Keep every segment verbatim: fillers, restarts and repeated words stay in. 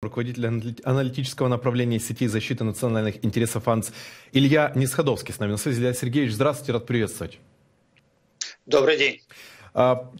Руководитель аналитического направления сети защиты национальных интересов АНТС Илья Несходовский с нами на связи. Илья Сергеевич, здравствуйте, рад приветствовать. Добрый день.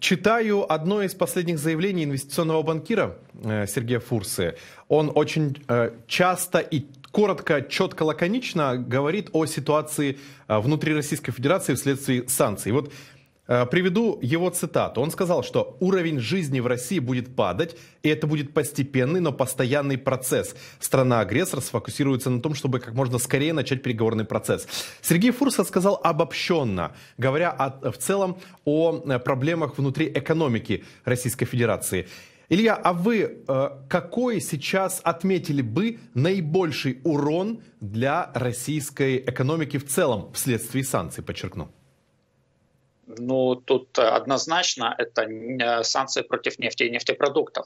Читаю одно из последних заявлений инвестиционного банкира Сергея Фурсы. Он очень часто и коротко, четко, лаконично говорит о ситуации внутри Российской Федерации вследствие санкций. Вот приведу его цитату. Он сказал, что уровень жизни в России будет падать, и это будет постепенный, но постоянный процесс. Страна-агрессор сфокусируется на том, чтобы как можно скорее начать переговорный процесс. Сергей Фурса сказал обобщенно, говоря о, в целом о проблемах внутри экономики Российской Федерации. Илья, а вы какой сейчас отметили бы наибольший урон для российской экономики в целом вследствие санкций, подчеркну? Ну, тут однозначно это санкции против нефти и нефтепродуктов.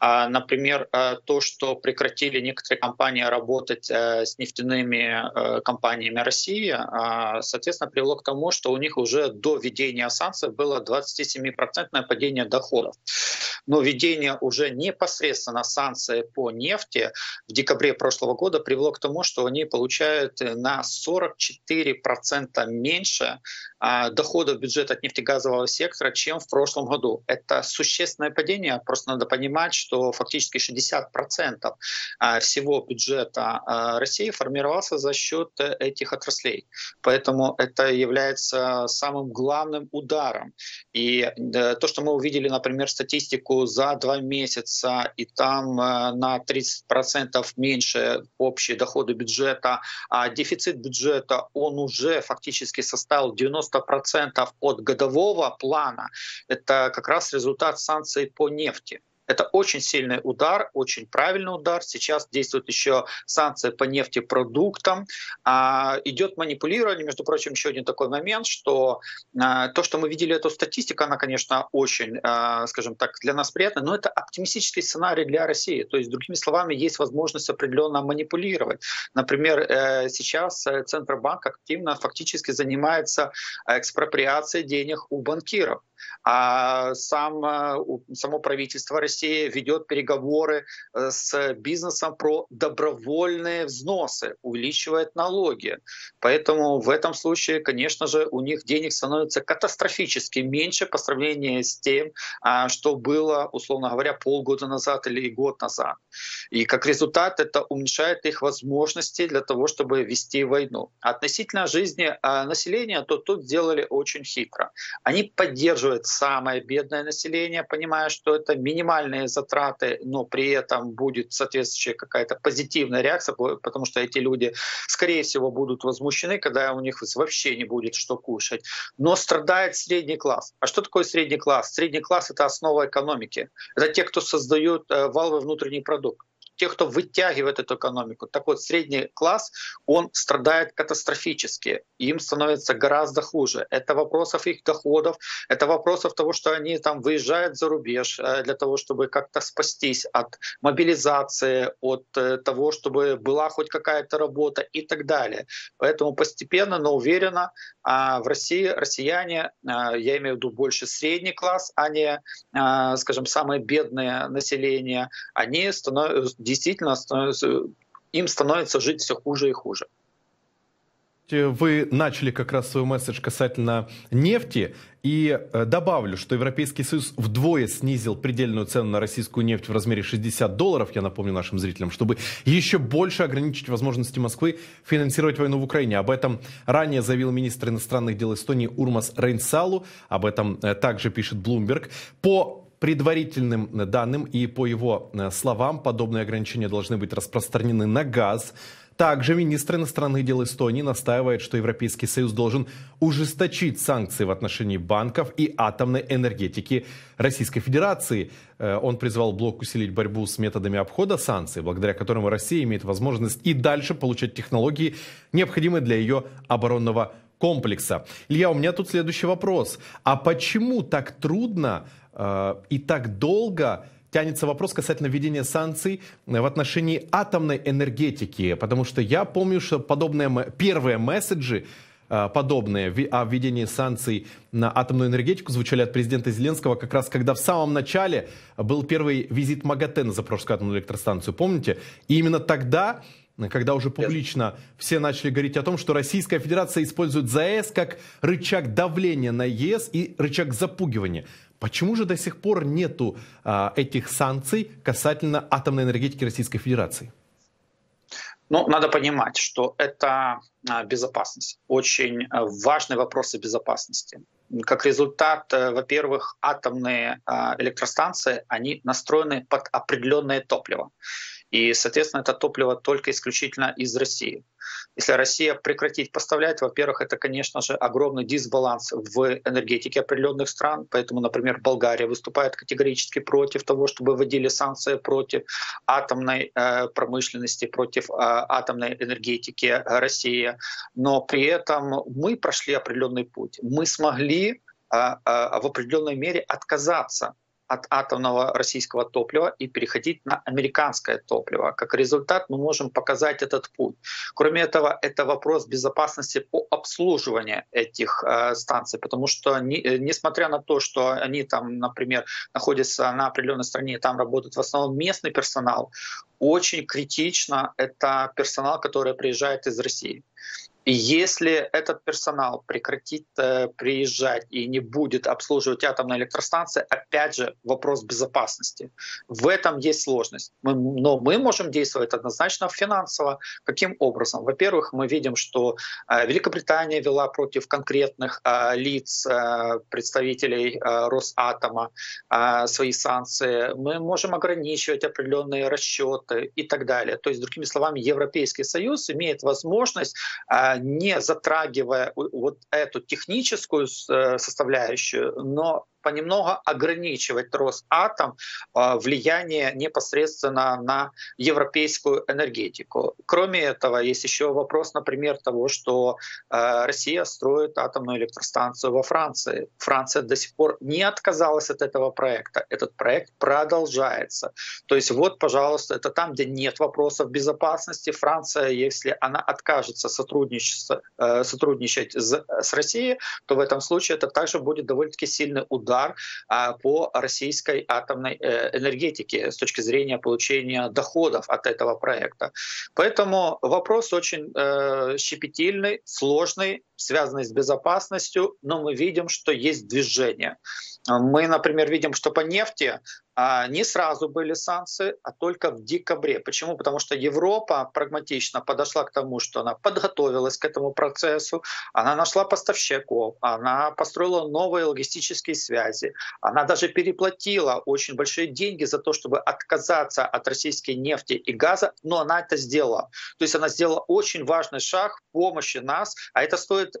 Например, то, что прекратили некоторые компании работать с нефтяными компаниями России, соответственно, привело к тому, что у них уже до введения санкций было двадцать семь процентов падение доходов. Но введение уже непосредственно санкций по нефти в декабре прошлого года привело к тому, что они получают на сорок четыре процента меньше доходов бюджета от нефтегазового сектора, чем в прошлом году. Это существенное падение. Просто надо понимать, что фактически шестьдесят процентов всего бюджета России формировался за счет этих отраслей. Поэтому это является самым главным ударом. И то, что мы увидели, например, статистику за два месяца, и там на тридцать процентов меньше общие доходы бюджета, а дефицит бюджета, он уже фактически составил девяносто процентов от годового плана, это как раз результат санкций по нефти. Это очень сильный удар, очень правильный удар. Сейчас действуют еще санкции по нефтепродуктам. А, идет манипулирование. Между прочим, еще один такой момент, что а, то, что мы видели, эту статистику, она, конечно, очень, а, скажем так, для нас приятна, но это оптимистический сценарий для России. То есть, другими словами, есть возможность определенно манипулировать. Например, сейчас Центробанк активно фактически занимается экспроприацией денег у банкиров. А сам, само правительство России ведет переговоры с бизнесом про добровольные взносы, увеличивает налоги. Поэтому в этом случае, конечно же, у них денег становится катастрофически меньше по сравнению с тем, что было, условно говоря, полгода назад или год назад. И как результат это уменьшает их возможности для того, чтобы вести войну. Относительно жизни населения, то тут сделали очень хитро. Они поддерживают самое бедное население, понимая, что это минимальные затраты, но при этом будет соответствующая какая-то позитивная реакция, потому что эти люди, скорее всего, будут возмущены, когда у них вообще не будет что кушать. Но страдает средний класс. А что такое средний класс? Средний класс — это основа экономики. Это те, кто создают валовый внутренний продукт, те, кто вытягивает эту экономику. Так вот, средний класс, он страдает катастрофически. Им становится гораздо хуже. Это вопросов их доходов, это вопросов того, что они там выезжают за рубеж для того, чтобы как-то спастись от мобилизации, от того, чтобы была хоть какая-то работа и так далее. Поэтому постепенно, но уверенно в России россияне, я имею в виду больше средний класс, а не, скажем, самые бедные населения, они становятся действительно становится, им становится жить все хуже и хуже. Вы начали как раз свой месседж касательно нефти. И добавлю, что Европейский Союз вдвое снизил предельную цену на российскую нефть в размере шестидесяти долларов, я напомню нашим зрителям, чтобы еще больше ограничить возможности Москвы финансировать войну в Украине. Об этом ранее заявил министр иностранных дел Эстонии Урмас Рейнсалу. Об этом также пишет Bloomberg. По предварительным данным и по его словам, подобные ограничения должны быть распространены на газ. Также министр иностранных дел Эстонии настаивает, что Европейский Союз должен ужесточить санкции в отношении банков и атомной энергетики Российской Федерации. Он призвал блок усилить борьбу с методами обхода санкций, благодаря которым Россия имеет возможность и дальше получать технологии, необходимые для ее оборонного комплекса. Илья, у меня тут следующий вопрос. А почему так трудно э, и так долго тянется вопрос касательно введения санкций в отношении атомной энергетики? Потому что я помню, что подобные первые месседжи подобные о введении санкций на атомную энергетику звучали от президента Зеленского, как раз когда в самом начале был первый визит МАГАТЭ на Запорожскую атомную электростанцию, помните? И именно тогда, когда уже публично все начали говорить о том, что Российская Федерация использует ЗАЭС как рычаг давления на ЕС и рычаг запугивания. Почему же до сих пор нету а, этих санкций касательно атомной энергетики Российской Федерации? Ну, надо понимать, что это безопасность. Очень важные вопросы безопасности. Как результат, во-первых, атомные электростанции, они настроены под определенное топливо. И, соответственно, это топливо только исключительно из России. Если Россия прекратит поставлять, во-первых, это, конечно же, огромный дисбаланс в энергетике определенных стран. Поэтому, например, Болгария выступает категорически против того, чтобы вводили санкции против атомной э, промышленности, против э, атомной энергетики России. Но при этом мы прошли определенный путь. Мы смогли э, э, в определенной мере отказаться от атомного российского топлива и переходить на американское топливо. Как результат, мы можем показать этот путь. Кроме этого, это вопрос безопасности по обслуживанию этих э, станций, потому что, не, несмотря на то, что они там, например, находятся на определенной стране, там работает в основном местный персонал, очень критично это персонал, который приезжает из России. И если этот персонал прекратит э, приезжать и не будет обслуживать атомные электростанции, опять же вопрос безопасности. В этом есть сложность. Мы, но мы можем действовать однозначно финансово. Каким образом? Во-первых, мы видим, что э, Великобритания вела против конкретных э, лиц, э, представителей э, Росатома э, свои санкции. Мы можем ограничивать определенные расчеты и так далее. То есть, другими словами, Европейский Союз имеет возможность э, не затрагивая вот эту техническую составляющую, но понемногу ограничивать Росатом влияние непосредственно на европейскую энергетику. Кроме этого, есть еще вопрос, например, того, что Россия строит атомную электростанцию во Франции. Франция до сих пор не отказалась от этого проекта. Этот проект продолжается. То есть вот, пожалуйста, это там, где нет вопросов безопасности. Франция, если она откажется сотрудничать, сотрудничать с Россией, то в этом случае это также будет довольно-таки сильный удар по российской атомной энергетике с точки зрения получения доходов от этого проекта. Поэтому вопрос очень щепетильный, сложный, связанный с безопасностью, но мы видим, что есть движение. Мы, например, видим, что по нефти не сразу были санкции, а только в декабре. Почему? Потому что Европа прагматично подошла к тому, что она подготовилась к этому процессу, она нашла поставщиков, она построила новые логистические связи, она даже переплатила очень большие деньги за то, чтобы отказаться от российской нефти и газа, но она это сделала. То есть она сделала очень важный шаг в помощи нас, а это стоит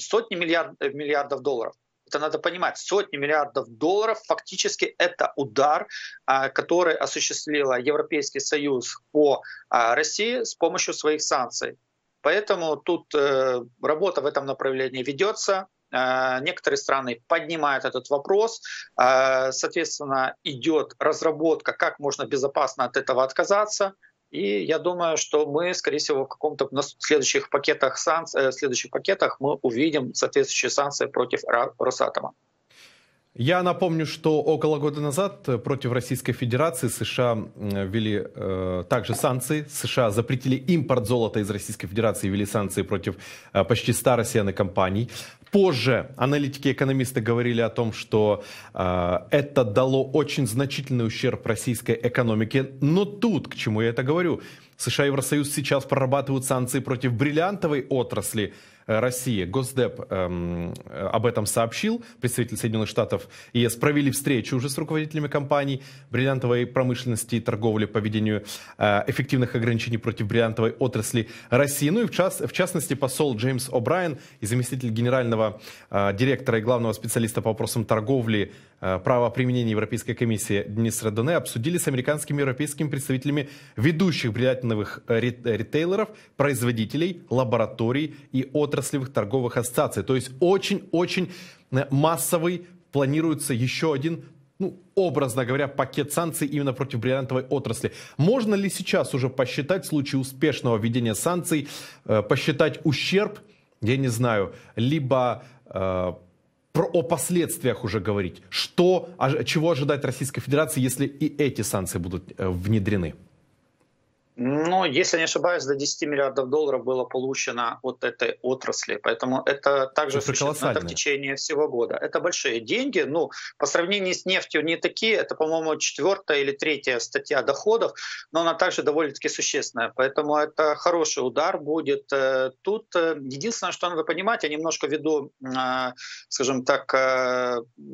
сотни миллиард, миллиардов долларов. Это надо понимать, сотни миллиардов долларов фактически это удар, который осуществила Европейский Союз по России с помощью своих санкций. Поэтому тут работа в этом направлении ведется. Некоторые страны поднимают этот вопрос. Соответственно, идет разработка, как можно безопасно от этого отказаться. И я думаю, что мы, скорее всего, в каком-то следующих пакетах санкций, в следующих пакетах мы увидим соответствующие санкции против Росатома. Я напомню, что около года назад против Российской Федерации США ввели э, также санкции. США запретили импорт золота из Российской Федерации и ввели санкции против э, почти ста россиян и компаний. Позже аналитики и экономисты говорили о том, что э, это дало очень значительный ущерб российской экономике. Но тут, к чему я это говорю, США и Евросоюз сейчас прорабатывают санкции против бриллиантовой отрасли России. Госдеп эм, об этом сообщил, представитель Соединенных Штатов и ЕС провели встречу уже с руководителями компаний бриллиантовой промышленности и торговли по ведению э, эффективных ограничений против бриллиантовой отрасли России. Ну и в, час, в частности посол Джеймс О'Брайен и заместитель генерального э, директора и главного специалиста по вопросам торговли, э, правоприменения Европейской комиссии Денис Родоне обсудили с американскими и европейскими представителями ведущих бриллиантовых ритейлеров, производителей, лабораторий и отраслей. отраслевых торговых ассоциаций. То есть очень-очень массовый планируется еще один, ну, образно говоря, пакет санкций именно против бриллиантовой отрасли. Можно ли сейчас уже посчитать в случае успешного введения санкций, э, посчитать ущерб я не знаю, либо э, про, о последствиях уже говорить, что, чего ожидать Российской Федерации, если и эти санкции будут э, внедрены? Ну, если не ошибаюсь, до десяти миллиардов долларов было получено от этой отрасли. Поэтому это также это существенно это в течение всего года. Это большие деньги. Ну, по сравнению с нефтью не такие. Это, по-моему, четвертая или третья статья доходов. Но она также довольно-таки существенная. Поэтому это хороший удар будет. Тут единственное, что надо понимать, я немножко веду, скажем так,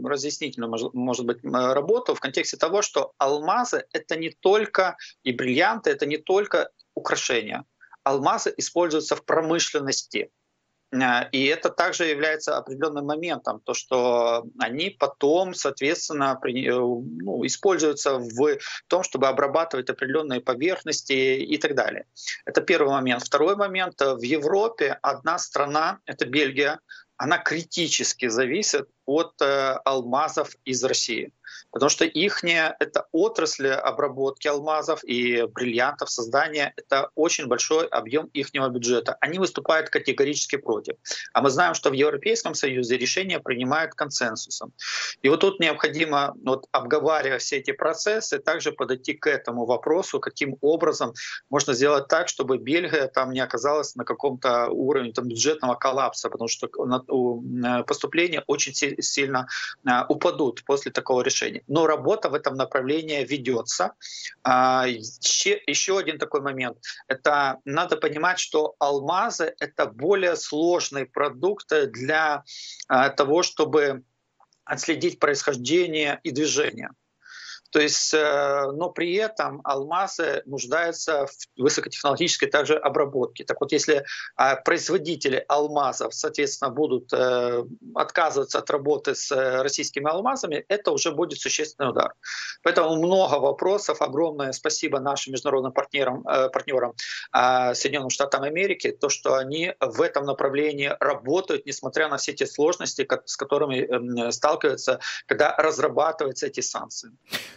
разъяснительную, может быть, работу в контексте того, что алмазы — это не только и бриллианты, это не только украшения. Алмазы используются в промышленности. И это также является определенным моментом, то, что они потом, соответственно, ну, используются в том, чтобы обрабатывать определенные поверхности и так далее. Это первый момент. Второй момент. В Европе одна страна, это Бельгия, она критически зависит от э, алмазов из России. Потому что их отрасли обработки алмазов и бриллиантов, создания, это очень большой объем их бюджета. Они выступают категорически против. А мы знаем, что в Европейском Союзе решения принимают консенсусом. И вот тут необходимо, вот, обговаривая все эти процессы, также подойти к этому вопросу, каким образом можно сделать так, чтобы Бельгия там не оказалась на каком-то уровне там, бюджетного коллапса, потому что поступления очень сильно упадут после такого решения. Но работа в этом направлении ведется. Еще один такой момент. Это надо понимать, что алмазы — это более сложный продукт для того, чтобы отследить происхождение и движение. То есть, но при этом алмазы нуждаются в высокотехнологической также обработке. Так вот, если производители алмазов, соответственно, будут отказываться от работы с российскими алмазами, это уже будет существенный удар. Поэтому много вопросов. Огромное спасибо нашим международным партнерам, партнерам Соединенным Штатам Америки, то, что они в этом направлении работают, несмотря на все те сложности, с которыми сталкиваются, когда разрабатываются эти санкции.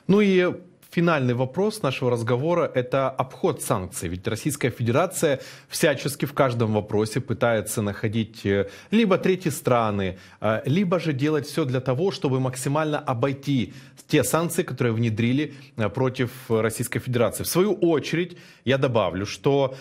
Ну и финальный вопрос нашего разговора – это обход санкций. Ведь Российская Федерация всячески в каждом вопросе пытается находить либо третьи страны, либо же делать все для того, чтобы максимально обойти те санкции, которые внедрили против Российской Федерации. В свою очередь я добавлю, что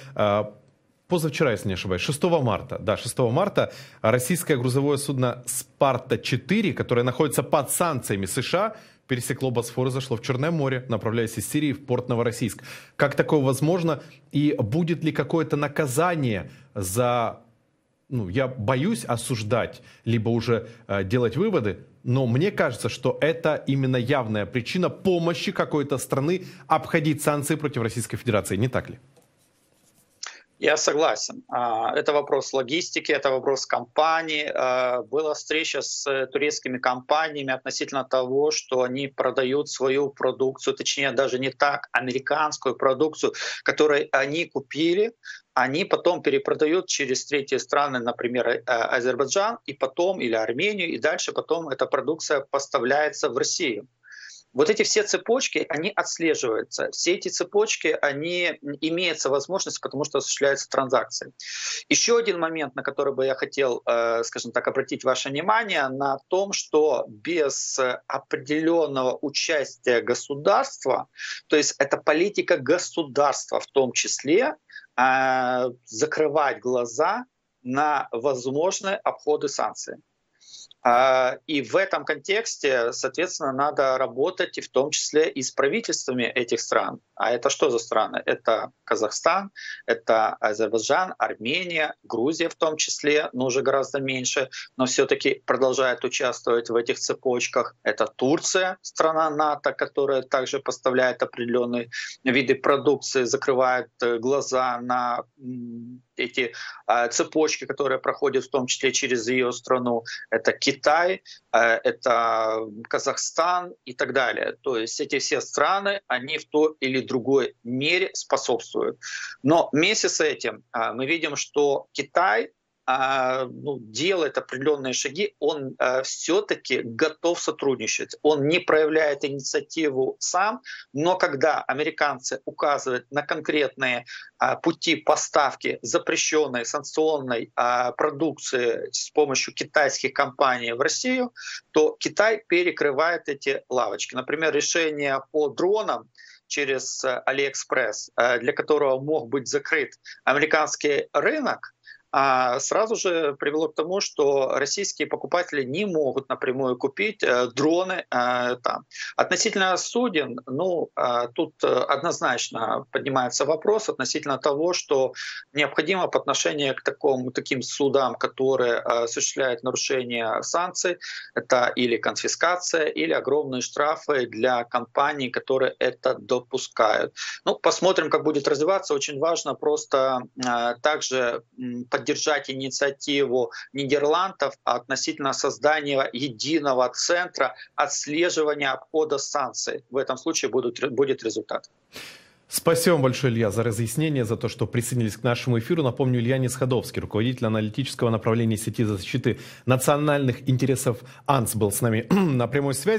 позавчера, если не ошибаюсь, шестого марта, да, шестого марта российское грузовое судно «Спарта четыре», которое находится под санкциями США, пересекло Босфор и зашло в Черное море, направляясь из Сирии в порт Новороссийск. Как такое возможно? И будет ли какое-то наказание за... Ну, я боюсь осуждать, либо уже э, делать выводы, но мне кажется, что это именно явная причина помощи какой-то страны обходить санкции против Российской Федерации. Не так ли? Я согласен. Это вопрос логистики, это вопрос компаний. Была встреча с турецкими компаниями относительно того, что они продают свою продукцию, точнее даже не так, американскую продукцию, которую они купили. Они потом перепродают через третьи страны, например, Азербайджан, и потом или Армению, и дальше потом эта продукция поставляется в Россию. Вот эти все цепочки, они отслеживаются. Все эти цепочки, они имеются возможность, потому что осуществляются транзакции. Еще один момент, на который бы я хотел, скажем так, обратить ваше внимание, на том, что без определенного участия государства, то есть это политика государства в том числе, закрывать глаза на возможные обходы санкций. И в этом контексте, соответственно, надо работать и в том числе и с правительствами этих стран. А это что за страны? Это Казахстан, это Азербайджан, Армения, Грузия в том числе, но уже гораздо меньше, но все-таки продолжает участвовать в этих цепочках. Это Турция, страна НАТО, которая также поставляет определенные виды продукции, закрывает глаза на эти цепочки, которые проходят в том числе через ее страну. Это Китай, это Казахстан и так далее. То есть эти все страны, они в той или другой мере способствуют. Но вместе с этим мы видим, что Китай ну, делает определенные шаги, он все-таки готов сотрудничать. Он не проявляет инициативу сам, но когда американцы указывают на конкретные пути поставки запрещенной санкционной продукции с помощью китайских компаний в Россию, то Китай перекрывает эти лавочки. Например, решение по дронам через AliExpress, для которого мог быть закрыт американский рынок, сразу же привело к тому, что российские покупатели не могут напрямую купить дроны там. Относительно суден, ну, тут однозначно поднимается вопрос относительно того, что необходимо по отношению к такому, таким судам, которые осуществляют нарушение санкций, это или конфискация, или огромные штрафы для компаний, которые это допускают. Ну, посмотрим, как будет развиваться. Очень важно просто также поддерживать поддержать инициативу Нидерландов относительно создания единого центра отслеживания обхода санкций. В этом случае будут, будет результат. Спасибо большое, Илья, за разъяснение, за то, что присоединились к нашему эфиру. Напомню, Илья Несходовский, руководитель аналитического направления сети защиты национальных интересов АНТС, был с нами на прямой связи.